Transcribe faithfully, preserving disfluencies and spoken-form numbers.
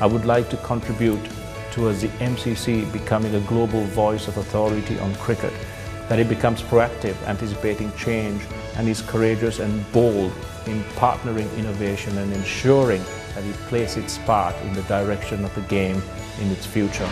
I would like to contribute towards the M C C becoming a global voice of authority on cricket, that it becomes proactive, anticipating change, and is courageous and bold in partnering innovation and ensuring that it plays its part in the direction of the game in its future.